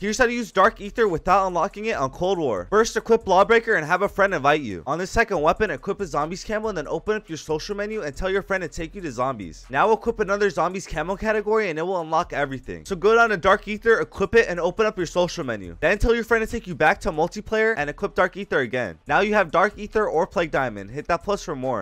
Here's how to use Dark Aether without unlocking it on Cold War. First, equip Lawbreaker and have a friend invite you. On the second weapon, equip a Zombies Camo and then open up your social menu and tell your friend to take you to zombies. Now equip another Zombies Camo category and it will unlock everything. So go down to Dark Aether, equip it, and open up your social menu. Then tell your friend to take you back to multiplayer and equip Dark Aether again. Now you have Dark Aether or Plague Diamond. Hit that plus for more.